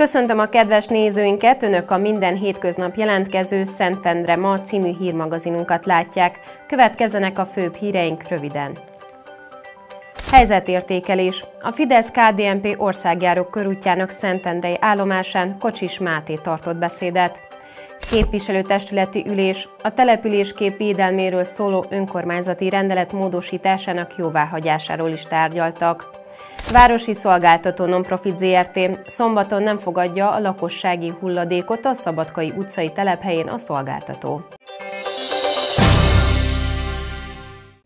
Köszöntöm a kedves nézőinket! Önök a minden hétköznap jelentkező Szentendre Ma című hírmagazinunkat látják. Következzenek a főbb híreink röviden. Helyzetértékelés. A Fidesz-KDNP országjáró körútjának szentendrei állomásán Kocsis Máté tartott beszédet. Képviselőtestületi ülés. A településkép védelméről szóló önkormányzati rendelet módosításának jóváhagyásáról is tárgyaltak. Városi Szolgáltató Nonprofit Zrt. Szombaton nem fogadja a lakossági hulladékot a Szabadkai utcai telephelyén a szolgáltató.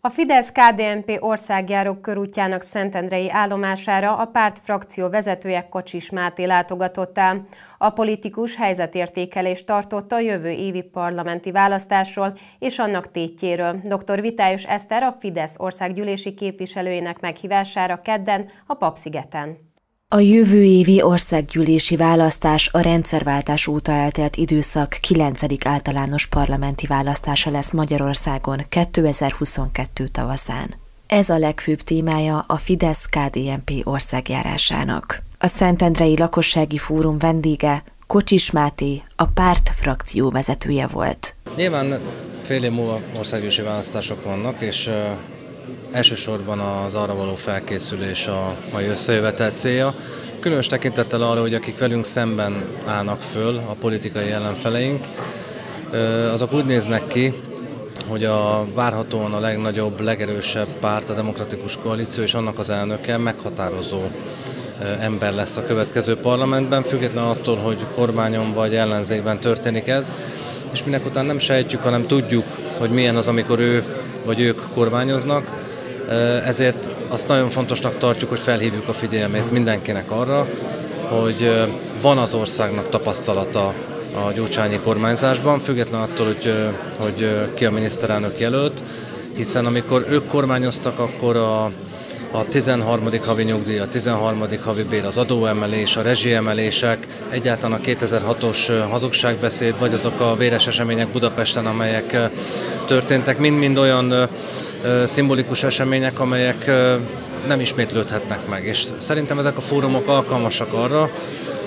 A Fidesz-KDNP országjáró körútjának szentendrei állomására a párt frakció vezetője Kocsis Máté látogatott el. A politikus helyzetértékelést tartott a jövő évi parlamenti választásról és annak tétjéről. Dr. Vitályos Eszter a Fidesz országgyűlési képviselőjének meghívására kedden a Papszigeten. A jövő évi országgyűlési választás a rendszerváltás óta eltelt időszak 9. általános parlamenti választása lesz Magyarországon 2022 tavaszán. Ez a legfőbb témája a Fidesz-KDNP országjárásának. A Szentendrei Lakossági Fórum vendége Kocsis Máté, a párt frakció vezetője volt. Nyilván fél év múlva országgyűlési választások vannak, és elsősorban az arra való felkészülés a mai összejövetel célja, különös tekintettel arra, hogy akik velünk szemben állnak föl, a politikai ellenfeleink, azok úgy néznek ki, hogy a várhatóan a legnagyobb, legerősebb párt, a Demokratikus Koalíció és annak az elnöke meghatározó ember lesz a következő parlamentben, független attól, hogy kormányon vagy ellenzékben történik ez, és mindenután nem sejtjük, hanem tudjuk, hogy milyen az, amikor ő vagy ők kormányoznak, ezért azt nagyon fontosnak tartjuk, hogy felhívjuk a figyelmét mindenkinek arra, hogy van az országnak tapasztalata a gyurcsányi kormányzásban, független attól, hogy ki a miniszterelnök jelölt, hiszen amikor ők kormányoztak, akkor a 13. havi nyugdíj, a 13. havi bér, az adóemelés, a rezsiemelések, egyáltalán a 2006-os hazugságbeszéd, vagy azok a véres események Budapesten, amelyek történtek, mind-mind olyan szimbolikus események, amelyek nem ismétlődhetnek meg. És szerintem ezek a fórumok alkalmasak arra,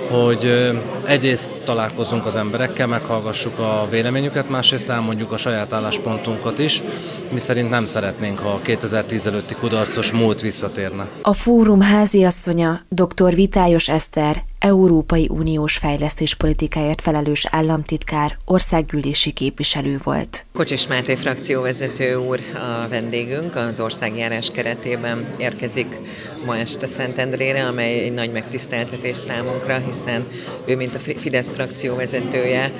hogy egyrészt találkozzunk az emberekkel, meghallgassuk a véleményüket, másrészt elmondjuk a saját álláspontunkat is, miszerint nem szeretnénk, ha a 2010 előtti kudarcos múlt visszatérne. A fórum háziasszonya, dr. Vitályos Eszter, Európai Uniós fejlesztéspolitikáért felelős államtitkár, országgyűlési képviselő volt. Kocsis Máté frakcióvezető úr a vendégünk, az országjárás keretében érkezik ma este Szentendrére, amely egy nagy megtiszteltetés számunkra, hiszen ő, mint a Fidesz frakcióvezetője,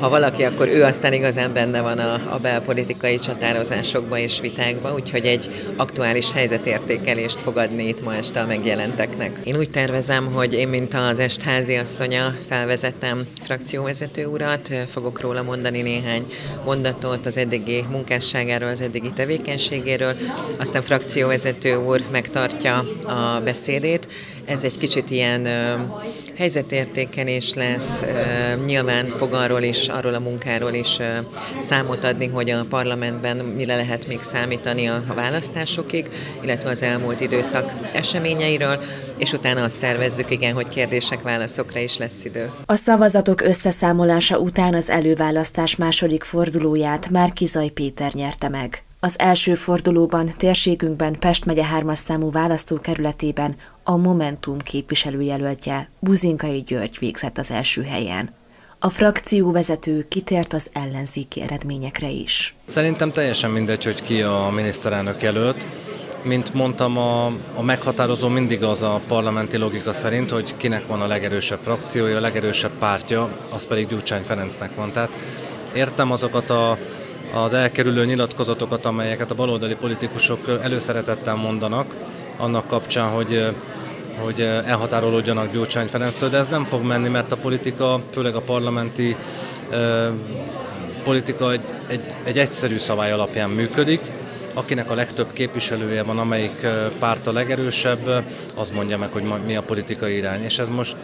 ha valaki, akkor ő aztán igazán benne van a belpolitikai csatározásokba és vitákba, úgyhogy egy aktuális helyzetértékelést fog adni itt ma este a megjelenteknek. Én úgy tervezem, hogy én, mint az est háziasszonya, felvezetem frakcióvezető urat, fogok róla mondani néhány mondatot az eddigi munkásságáról, az eddigi tevékenységéről, aztán frakcióvezető úr megtartja a beszédét. Ez egy kicsit ilyen helyzetértékelés lesz, nyilván fog arról a munkáról is számot adni, hogy a parlamentben mire lehet még számítani a választásokig, illetve az elmúlt időszak eseményeiről, és utána azt tervezzük, igen, hogy kérdések, válaszokra is lesz idő. A szavazatok összeszámolása után az előválasztás második fordulóját Márki-Zay Péter nyerte meg. Az első fordulóban térségünkben, Pest megye 3-as számú választókerületében a Momentum képviselőjelöltje, Buzinkai György végzett az első helyen. A frakcióvezető kitért az ellenzéki eredményekre is. Szerintem teljesen mindegy, hogy ki a miniszterelnök jelölt. Mint mondtam, a meghatározó mindig az a parlamenti logika szerint, hogy kinek van a legerősebb frakciója, a legerősebb pártja, az pedig Gyurcsány Ferencnek van. Tehát értem azokat az elkerülő nyilatkozatokat, amelyeket a baloldali politikusok előszeretettel mondanak, annak kapcsán, hogy elhatárolódjanak Gyurcsány Ferenctől, de ez nem fog menni, mert a politika, főleg a parlamenti politika egy egyszerű szabály alapján működik. Akinek a legtöbb képviselője van, amelyik párt a legerősebb, az mondja meg, hogy mi a politikai irány. És ez most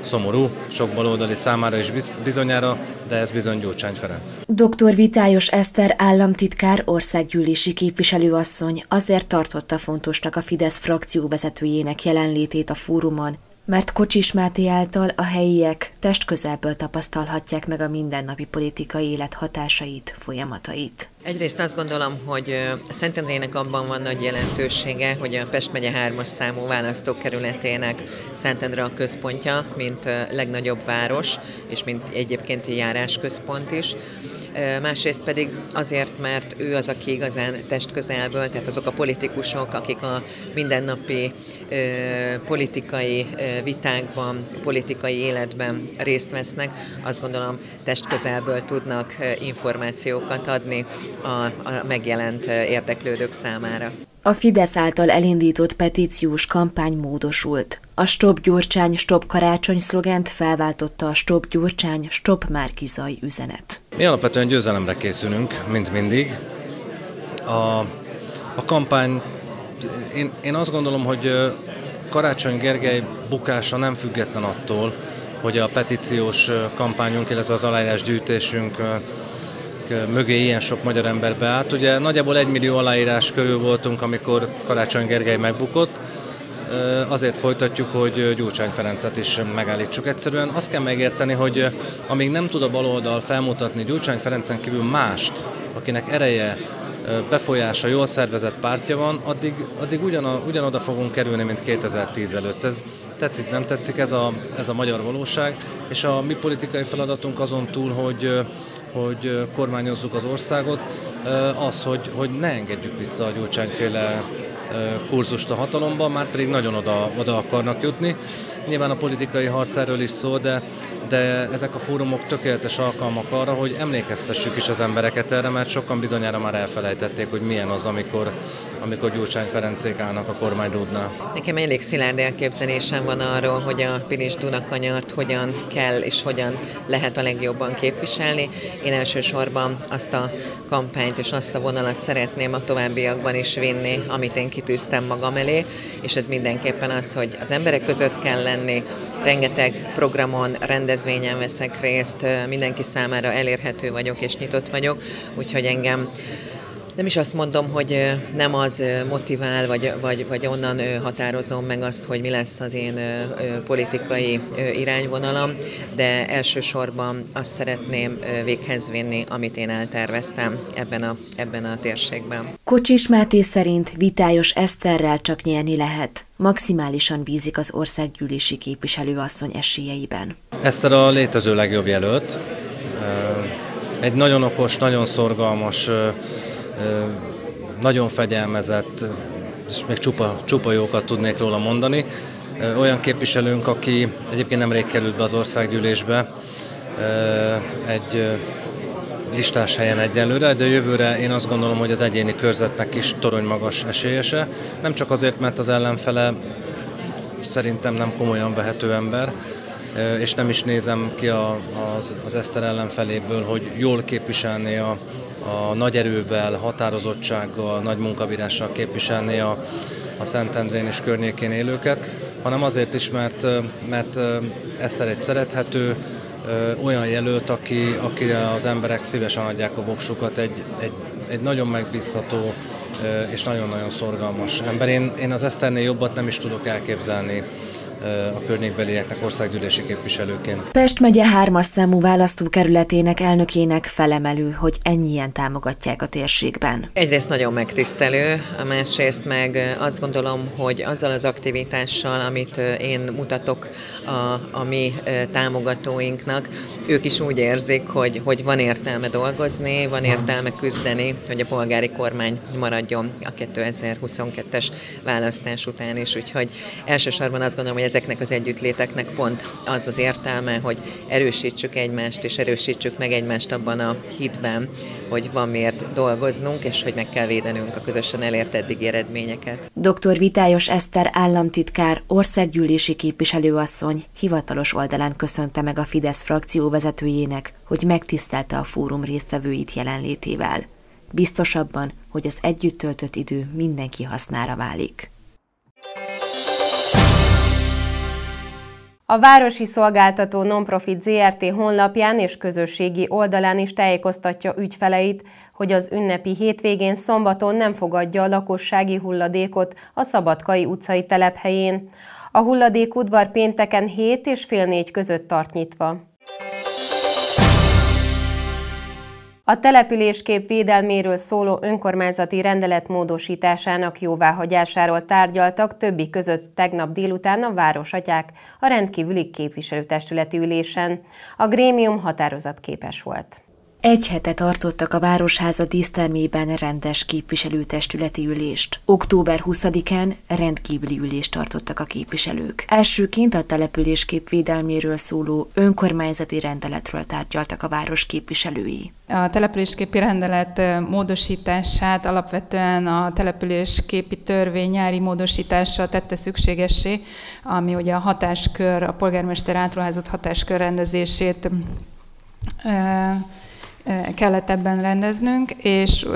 szomorú, sok baloldali számára is bizonyára, de ez bizony Gyurcsány Ferenc. Dr. Vitályos Eszter államtitkár, országgyűlési képviselőasszony azért tartotta fontosnak a Fidesz frakcióvezetőjének jelenlétét a fórumon, mert Kocsis Máté által a helyiek testközelből tapasztalhatják meg a mindennapi politikai élet hatásait, folyamatait. Egyrészt azt gondolom, hogy Szentendrének abban van nagy jelentősége, hogy a Pest megye 3-as számú választókerületének Szentendre a központja, mint legnagyobb város, és mint egyébként járásközpont is. Másrészt pedig azért, mert ő az, aki igazán testközelből, tehát azok a politikusok, akik a mindennapi politikai vitákban, politikai életben részt vesznek, azt gondolom testközelből tudnak információkat adni a megjelent érdeklődők számára. A Fidesz által elindított petíciós kampány módosult. A Stop Gyurcsány, Stop Karácsony szlogent felváltotta a Stop Gyurcsány, Stop Márki-Zay üzenet. Mi alapvetően győzelemre készülünk, mint mindig. A kampány, én azt gondolom, hogy Karácsony Gergely bukása nem független attól, hogy a petíciós kampányunk, illetve az aláírásgyűjtésünk mögé ilyen sok magyar ember beállt. Ugye nagyjából 1 millió aláírás körül voltunk, amikor Karácsony Gergely megbukott. Azért folytatjuk, hogy Gyurcsány Ferencet is megállítsuk. Egyszerűen azt kell megérteni, hogy amíg nem tud a baloldal felmutatni Gyurcsány Ferencen kívül mást, akinek ereje, befolyása, jól szervezett pártja van, addig ugyanoda fogunk kerülni, mint 2010 előtt. Ez tetszik, nem tetszik, ez a magyar valóság. És a mi politikai feladatunk azon túl, hogy kormányozzuk az országot, az, hogy ne engedjük vissza a Gyurcsány-féle kurzust a hatalomban, már pedig nagyon oda akarnak jutni. Nyilván a politikai harc erről is szól, de ezek a fórumok tökéletes alkalmak arra, hogy emlékeztessük is az embereket erre, mert sokan bizonyára már elfelejtették, hogy milyen az, amikor Gyurcsány Ferencék állnak a kormányrúdnál. Nekem elég szilárd elképzelésem van arról, hogy a Pilis-Duna kanyart hogyan kell és hogyan lehet a legjobban képviselni. Én elsősorban azt a kampányt és azt a vonalat szeretném a továbbiakban is vinni, amit én kitűztem magam elé, és ez mindenképpen az, hogy az emberek között kell lenni, rengeteg programon, rendezvényen veszek részt, mindenki számára elérhető vagyok és nyitott vagyok, úgyhogy engem nem is azt mondom, hogy nem az motivál, vagy onnan határozom meg azt, hogy mi lesz az én politikai irányvonalam, de elsősorban azt szeretném véghez vinni, amit én elterveztem ebben a térségben. Kocsis Máté szerint Vitályos Eszterrel csak nyerni lehet. Maximálisan bízik az országgyűlési képviselőasszony esélyeiben. Eszter a létező legjobb jelölt. Egy nagyon okos, nagyon szorgalmas, nagyon fegyelmezett, és még csupa jókat tudnék róla mondani. Olyan képviselőnk, aki egyébként nemrég került be az országgyűlésbe, egy listás helyen egyelőre, de jövőre én azt gondolom, hogy az egyéni körzetnek is toronymagas esélyese. Nem csak azért, mert az ellenfele szerintem nem komolyan vehető ember, és nem is nézem ki az Eszter ellenfeléből, hogy jól képviselné a nagy erővel, határozottsággal, nagy munkabírással képviselni a Szentendrén és környékén élőket, hanem azért is, mert Eszter egy szerethető, olyan jelölt, aki az emberek szívesen adják a voksukat, egy nagyon megbízható és nagyon-nagyon szorgalmas ember. Én az Eszternél jobbat nem is tudok elképzelni a környékbelieknek országgyűlési képviselőként. Pest megye 3-as számú választókerületének elnökének felemelő, hogy ennyien támogatják a térségben. Egyrészt nagyon megtisztelő, a másrészt meg azt gondolom, hogy azzal az aktivitással, amit én mutatok a mi támogatóinknak, ők is úgy érzik, hogy van értelme dolgozni, van értelme küzdeni, hogy a polgári kormány maradjon a 2022-es választás után is. Úgyhogy elsősorban azt gondolom, hogy ezeknek az együttléteknek pont az az értelme, hogy erősítsük egymást, és erősítsük meg egymást abban a hitben, hogy van miért dolgoznunk, és hogy meg kell védenünk a közösen elért eddigi eredményeket. Dr. Vitályos Eszter államtitkár, országgyűlési képviselőasszony hivatalos oldalán köszönte meg a Fidesz frakció vezetőjének, hogy megtisztelte a fórum résztvevőit jelenlétével. Biztos abban, hogy az együtt töltött idő mindenki hasznára válik. A Városi Szolgáltató Nonprofit Zrt. Honlapján és közösségi oldalán is tájékoztatja ügyfeleit, hogy az ünnepi hétvégén szombaton nem fogadja a lakossági hulladékot a Szabadkai utcai telephelyén. A hulladék udvar pénteken 7 és fél 4 között tart nyitva. A településkép védelméről szóló önkormányzati rendelet módosításának jóváhagyásáról tárgyaltak többi között tegnap délután a városatyák a rendkívüli képviselőtestületi ülésen. A grémium határozatképes volt. Egy hete tartottak a Városháza dísztermében rendes képviselőtestületi ülést. Október 20-án rendkívüli ülést tartottak a képviselők. Elsőként a településkép védelméről szóló önkormányzati rendeletről tárgyaltak a város képviselői. A településképi rendelet módosítását alapvetően a településképi törvény nyári módosításra tette szükségessé, ami ugye a hatáskör, a polgármester átruházott hatáskör rendezését kellett ebben rendeznünk, és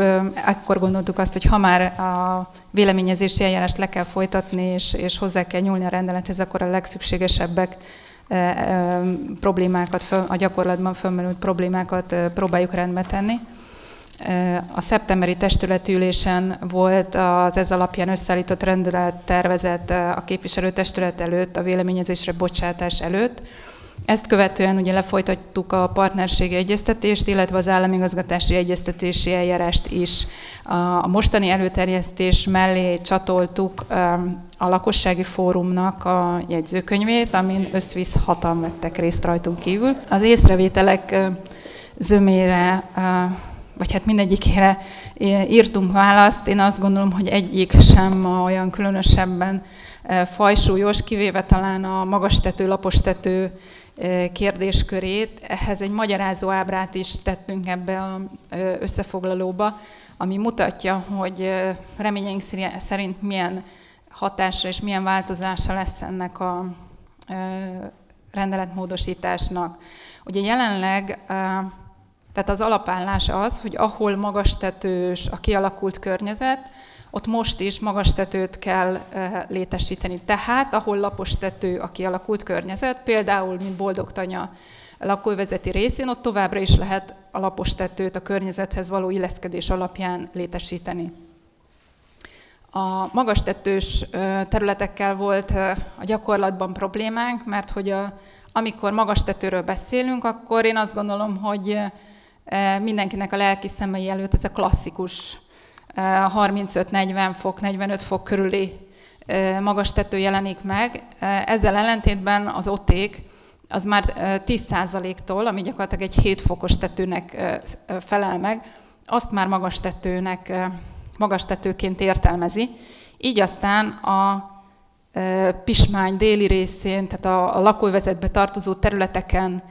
akkor gondoltuk azt, hogy ha már a véleményezési eljárást le kell folytatni, és hozzá kell nyúlni a rendelethez, akkor a legszükségesebbek problémákat, a gyakorlatban fölmerült problémákat próbáljuk rendbe tenni. A szeptemberi testületi ülésen volt az ez alapján összeállított rendelettervezet a képviselőtestület előtt, a véleményezésre bocsátás előtt. Ezt követően ugye lefolytattuk a partnerségi egyeztetést, illetve az államigazgatási egyeztetési eljárást is. A mostani előterjesztés mellé csatoltuk a lakossági fórumnak a jegyzőkönyvét, amin összvisz 6-an vettek részt rajtunk kívül. Az észrevételek zömére, vagy hát mindegyikére írtunk választ. Én azt gondolom, hogy egyik sem olyan különösebben fajsúlyos, kivéve talán a magas tető, lapos tető kérdéskörét. Ehhez egy magyarázó ábrát is tettünk ebbe az összefoglalóba, ami mutatja, hogy reményeink szerint milyen hatásra és milyen változása lesz ennek a rendeletmódosításnak. Ugye jelenleg, tehát az alapállás az, hogy ahol magas tetős a kialakult környezet, ott most is magas tetőt kell létesíteni. Tehát, ahol lapos tető a kialakult környezet, például, mint Boldog Tanya lakóvezeti részén, ott továbbra is lehet a lapos tetőt a környezethez való illeszkedés alapján létesíteni. A magas tetős területekkel volt a gyakorlatban problémánk, mert hogy amikor magas tetőről beszélünk, akkor én azt gondolom, hogy mindenkinek a lelki szemei előtt ez a klasszikus 35-40 fok, 45 fok körüli magas tető jelenik meg. Ezzel ellentétben az OTÉK az már 10%-tól, ami gyakorlatilag egy 7 fokos tetőnek felel meg, azt már magas tetőnek, magas tetőként értelmezi. Így aztán a Pismány déli részén, tehát a lakóvezetbe tartozó területeken,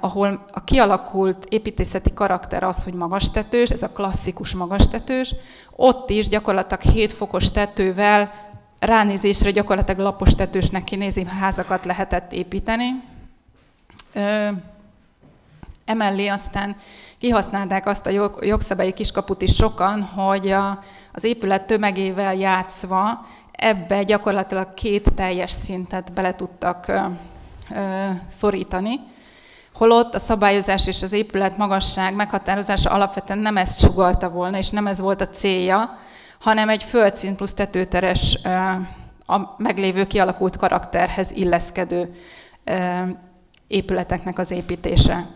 ahol a kialakult építészeti karakter az, hogy magas tetős, ez a klasszikus magas tetős, ott is gyakorlatilag 7 fokos tetővel ránézésre gyakorlatilag lapos tetősnek kinéző házakat lehetett építeni. Emellé aztán kihasználták azt a jogszabályi kiskaput is sokan, hogy az épület tömegével játszva ebbe gyakorlatilag 2 teljes szintet bele tudtak szorítani, holott a szabályozás és az épület magasság meghatározása alapvetően nem ezt sugallta volna, és nem ez volt a célja, hanem egy földszint plusz tetőteres, a meglévő kialakult karakterhez illeszkedő épületeknek az építése.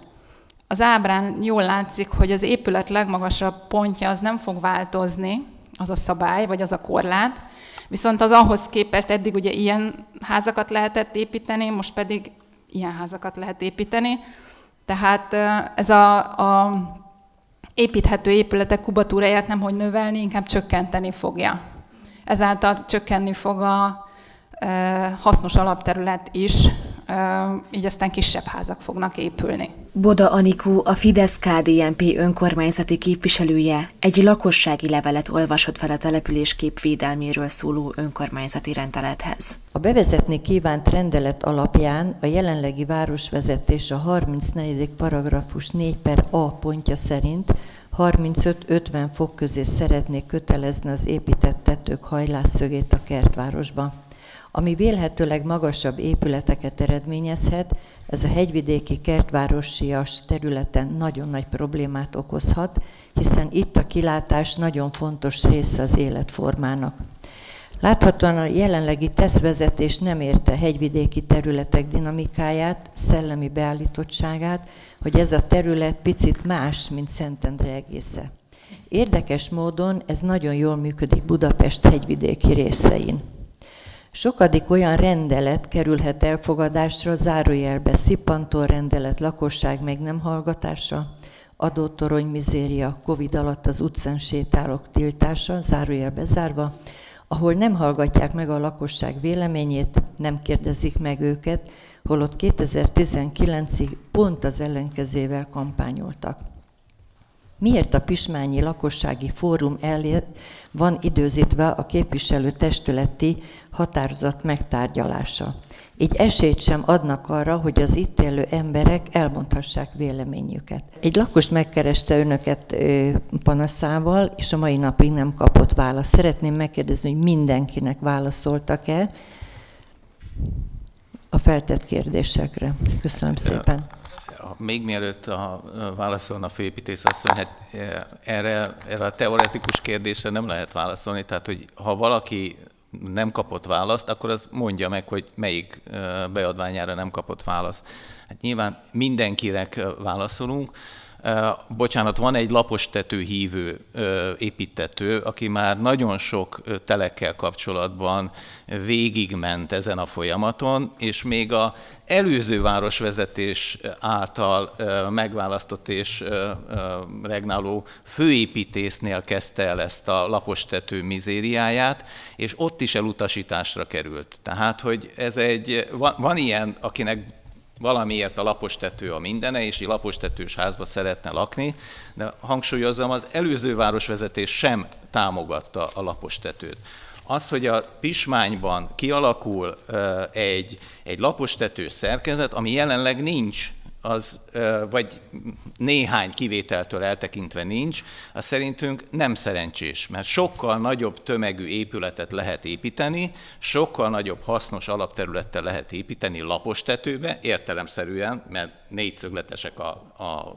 Az ábrán jól látszik, hogy az épület legmagasabb pontja az nem fog változni, az a szabály, vagy az a korlát, viszont az ahhoz képest eddig ugye ilyen házakat lehetett építeni, most pedig ilyen házakat lehet építeni. Tehát ez a építhető épületek kubatúráját nemhogy növelni, inkább csökkenteni fogja. Ezáltal csökkenni fog a hasznos alapterület is, így aztán kisebb házak fognak épülni. Boda Anikó, a Fidesz-KDNP önkormányzati képviselője egy lakossági levelet olvasott fel a településkép védelméről szóló önkormányzati rendelethez. A bevezetni kívánt rendelet alapján a jelenlegi városvezetés a 34. paragrafus 4/A pontja szerint 35-50 fok közé szeretné kötelezni az épített tetők hajlásszögét a kertvárosban, ami vélhetőleg magasabb épületeket eredményezhet. Ez a hegyvidéki kertvárosias területen nagyon nagy problémát okozhat, hiszen itt a kilátás nagyon fontos része az életformának. Láthatóan a jelenlegi tesztvezetés nem érte hegyvidéki területek dinamikáját, szellemi beállítottságát, hogy ez a terület picit más, mint Szentendre egésze. Érdekes módon ez nagyon jól működik Budapest hegyvidéki részein. Sokadik olyan rendelet kerülhet elfogadásra, zárójelbe szippantó rendelet, lakosság meg nem hallgatása, adótorony mizéria, Covid alatt az utcán sétálók tiltása, zárójelbe zárva, ahol nem hallgatják meg a lakosság véleményét, nem kérdezik meg őket, holott 2019-ig pont az ellenkezével kampányoltak. Miért a Pismányi Lakossági Fórum elé van időzítve a képviselőtestületi határozat megtárgyalása? Így esélyt sem adnak arra, hogy az itt élő emberek elmondhassák véleményüket. Egy lakos megkereste önöket panaszával, és a mai napig nem kapott választ. Szeretném megkérdezni, hogy mindenkinek válaszoltak-e a feltett kérdésekre. Köszönöm szépen. Még mielőtt válaszolna a főépítész asszony, hát erre a teoretikus kérdésre nem lehet válaszolni, tehát hogy ha valaki nem kapott választ, akkor az mondja meg, hogy melyik beadványára nem kapott választ. Hát nyilván mindenkinek válaszolunk. Bocsánat, van egy lapostető hívő építtető, aki már nagyon sok telekkel kapcsolatban végigment ezen a folyamaton, és még az előző városvezetés által megválasztott és regnáló főépítésznél kezdte el ezt a lapostető mizériáját, és ott is elutasításra került. Tehát, hogy ez van ilyen, akinek valamiért a lapostető a mindene, és egy lapostetős házba szeretne lakni, de hangsúlyozom, az előző városvezetés sem támogatta a lapostetőt. Az, hogy a Pismányban kialakul egy lapostetős szerkezet, ami jelenleg nincs, vagy néhány kivételtől eltekintve nincs, az szerintünk nem szerencsés, mert sokkal nagyobb tömegű épületet lehet építeni, sokkal nagyobb hasznos alapterülettel lehet építeni lapostetőbe, értelemszerűen, mert négyszögletesek a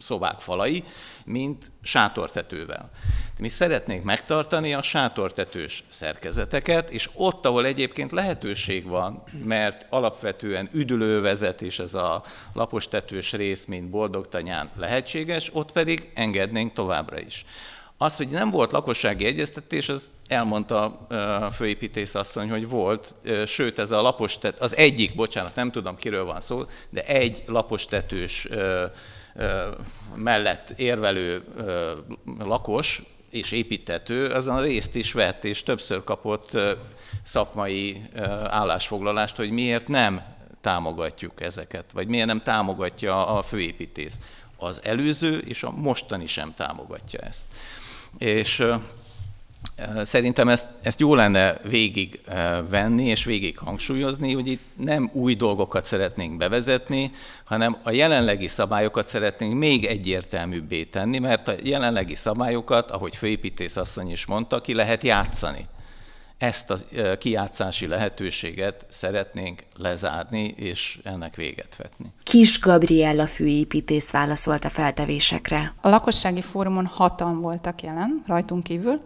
szobák falai, mint sátortetővel. Mi szeretnénk megtartani a sátortetős szerkezeteket, és ott, ahol egyébként lehetőség van, mert alapvetően üdülővezet és ez a lapostetős rész, mint Boldog Tanyán lehetséges, ott pedig engednénk továbbra is. Az, hogy nem volt lakossági egyeztetés, az elmondta a főépítész asszony, hogy volt, sőt ez a lapostető, az egyik, bocsánat, nem tudom kiről van szó, de egy lapostetős mellett érvelő lakos és építető, azon részt is vett, és többször kapott szakmai állásfoglalást, hogy miért nem támogatjuk ezeket, vagy miért nem támogatja a főépítész. Az előző és a mostani sem támogatja ezt. És szerintem ezt jó lenne végigvenni és végig hangsúlyozni, hogy itt nem új dolgokat szeretnénk bevezetni, hanem a jelenlegi szabályokat szeretnénk még egyértelműbbé tenni, mert a jelenlegi szabályokat, ahogy főépítész asszony is mondta, ki lehet játszani. Ezt a kijátszási lehetőséget szeretnénk lezárni és ennek véget vetni. Kis Gabriella főépítész válaszolt a feltevésekre. A lakossági fórumon 6-an voltak jelen, rajtunk kívül.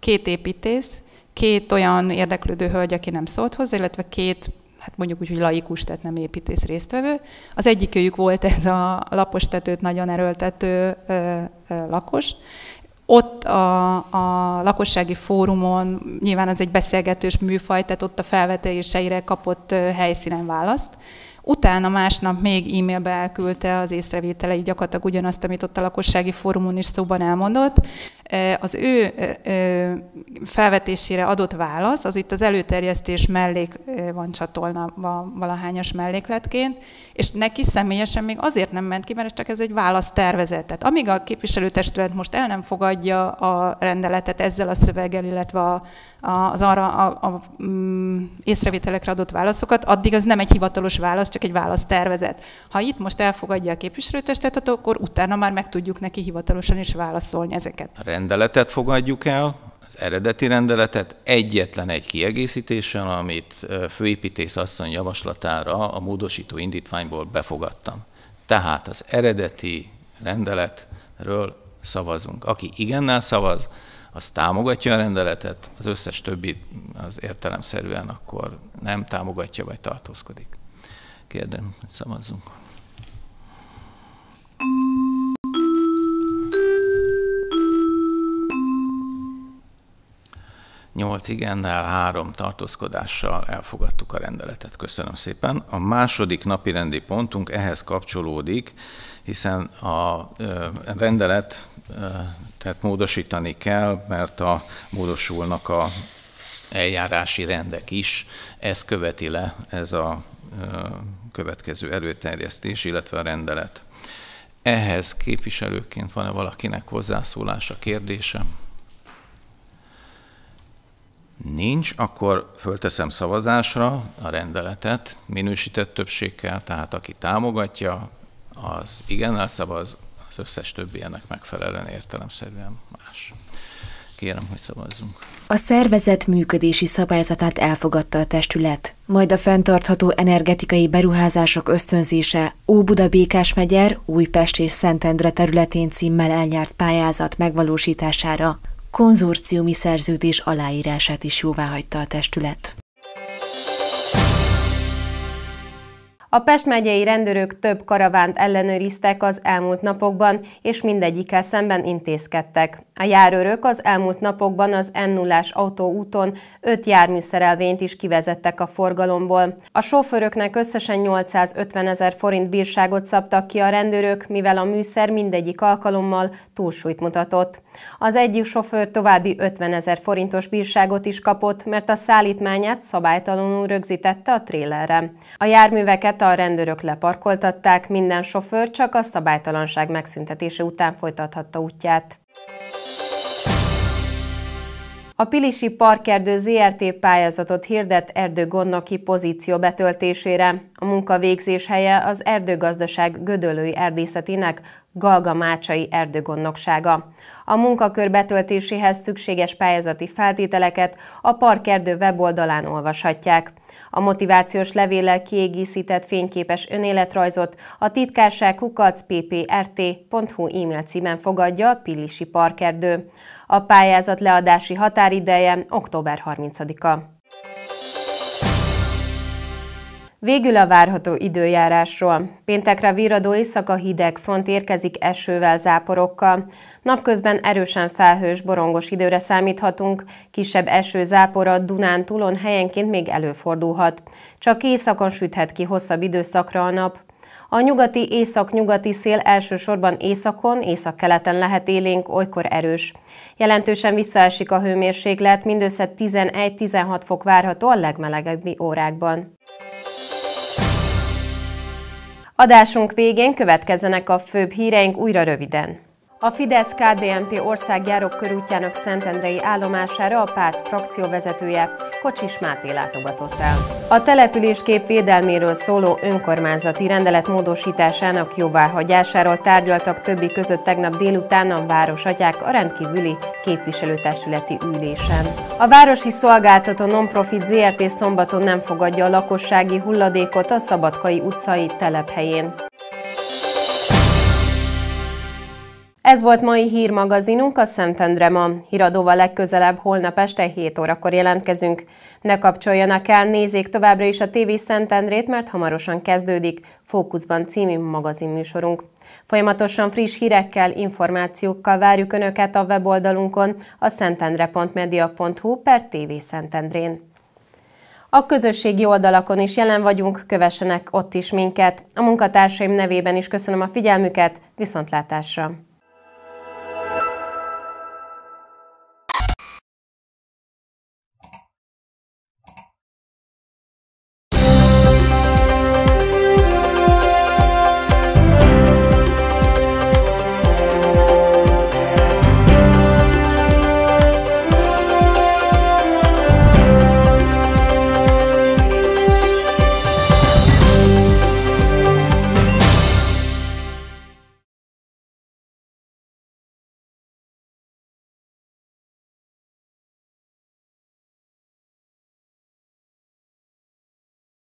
2 építész, 2 olyan érdeklődő hölgy, aki nem szólt hozzá, illetve 2, hát mondjuk úgy, hogy laikus, tehát nem építész résztvevő. Az egyikőjük volt ez a lapostetőt nagyon erőltető lakos. Ott a lakossági fórumon nyilván az egy beszélgetős műfaj, tehát ott a felvetéseire kapott helyszínen választ. Utána másnap még e-mailbe elküldte az észrevételeit, gyakorlatilag ugyanazt, amit ott a lakossági fórumon is szóban elmondott. Az ő felvetésére adott válasz, az itt az előterjesztés mellék van csatolva valahányas mellékletként, és neki személyesen még azért nem ment ki, mert csak ez egy választervezet. Tehát amíg a képviselőtestület most el nem fogadja a rendeletet ezzel a szöveggel, illetve az arra észrevételekre adott válaszokat, addig az nem egy hivatalos válasz, csak egy választervezet. Ha itt most elfogadja a képviselőtestületet, akkor utána már meg tudjuk neki hivatalosan is válaszolni ezeket. A rendeletet fogadjuk el, az eredeti rendeletet egyetlen egy kiegészítéssel, amit főépítész asszony javaslatára a módosító indítványból befogadtam. Tehát az eredeti rendeletről szavazunk. Aki igennel szavaz, az támogatja a rendeletet, az összes többi az értelemszerűen akkor nem támogatja, vagy tartózkodik. Kérdem, szavazzunk. Nyolc igennel, 3 tartózkodással elfogadtuk a rendeletet. Köszönöm szépen. A második napirendi pontunk ehhez kapcsolódik, hiszen a rendeletet módosítani kell, mert módosulnak a eljárási rendek is. Ez követi le, ez a következő erőterjesztés, illetve a rendelet. Ehhez képviselőként van-e valakinek hozzászólása, kérdése? Nincs, akkor fölteszem szavazásra a rendeletet minősített többséggel, tehát aki támogatja, az igennel szavaz, az összes többi ennek megfelelően értelemszerűen más. Kérem, hogy szavazzunk. A szervezet működési szabályzatát elfogadta a testület, majd a fenntartható energetikai beruházások ösztönzése Óbuda-Békásmegyer, Újpest és Szentendre területén címmel elnyert pályázat megvalósítására konzorciumi szerződés aláírását is jóváhagyta a testület. A Pest megyei rendőrök több karavánt ellenőriztek az elmúlt napokban, és mindegyikkel szemben intézkedtek. A járőrök az elmúlt napokban az M0-as autóúton 5 járműszerelvényt is kivezettek a forgalomból. A sofőröknek összesen 850 000 forint bírságot szabtak ki a rendőrök, mivel a műszer mindegyik alkalommal túlsúlyt mutatott. Az egyik sofőr további 50 000 forintos bírságot is kapott, mert a szállítmányát szabálytalanul rögzítette a trélerre. A járműveket a rendőrök leparkoltatták, minden sofőr csak a szabálytalanság megszüntetése után folytathatta útját. A Pilisi Parkerdő ZRT pályázatot hirdet erdőgondnoki pozíció betöltésére. A munkavégzés helye az erdőgazdaság Gödöllői Erdészetének Galga Mácsai Erdőgondnoksága. A munkakör betöltéséhez szükséges pályázati feltételeket a Parkerdő weboldalán olvashatják. A motivációs levéllel kiegészített fényképes önéletrajzot a titkárság@pprt.hu e-mail címen fogadja a Pilisi Parkerdő. A pályázat leadási határideje október 30-a. Végül a várható időjárásról. Péntekre virradó éjszaka hideg front érkezik esővel, záporokkal. Napközben erősen felhős, borongos időre számíthatunk, kisebb eső, zápora Dunántúlon helyenként még előfordulhat. Csak éjszakon süthet ki hosszabb időszakra a nap. A nyugati, észak-nyugati szél elsősorban északon, északkeleten lehet élénk, olykor erős. Jelentősen visszaesik a hőmérséklet, mindössze 11-16 fok várható a legmelegebbi órákban. Adásunk végén következzenek a főbb híreink újra röviden. A Fidesz-KDNP országjáró körútjának szentendrei állomására a párt frakcióvezetője, Kocsis Máté látogatott el. A településkép védelméről szóló önkormányzati rendelet módosításának jóváhagyásáról tárgyaltak többi között tegnap délután a városatyák a rendkívüli képviselőtestületi ülésen. A Városi Szolgáltató Nonprofit Zrt. Szombaton nem fogadja a lakossági hulladékot a Szabadkai utcai telephelyén. Ez volt mai hírmagazinunk, a Szentendre Ma. Híradóval legközelebb holnap este 7 órakor jelentkezünk. Ne kapcsoljanak el, nézzék továbbra is a TV Szentendrét, mert hamarosan kezdődik Fókuszban című magazinműsorunk. Folyamatosan friss hírekkel, információkkal várjuk Önöket a weboldalunkon, a szentendre.media.hu/TV Szentendrén. A közösségi oldalakon is jelen vagyunk, kövessenek ott is minket. A munkatársaim nevében is köszönöm a figyelmüket, viszontlátásra!